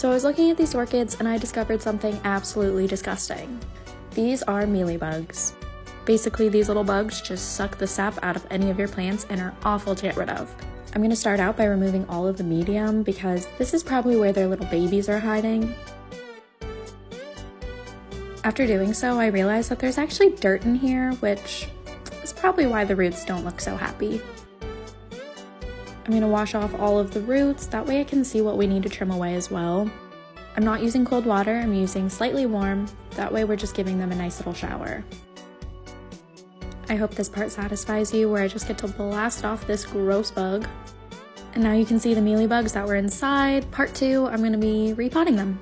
So I was looking at these orchids and I discovered something absolutely disgusting. These are mealybugs. Basically, these little bugs just suck the sap out of any of your plants and are awful to get rid of. I'm going to start out by removing all of the medium because this is probably where their little babies are hiding. After doing so, I realized that there's actually dirt in here, which is probably why the roots don't look so happy. I'm going to wash off all of the roots, that way I can see what we need to trim away as well. I'm not using cold water, I'm using slightly warm, that way we're just giving them a nice little shower. I hope this part satisfies you where I just get to blast off this gross bug. And now you can see the mealybugs that were inside. Part 2, I'm going to be repotting them.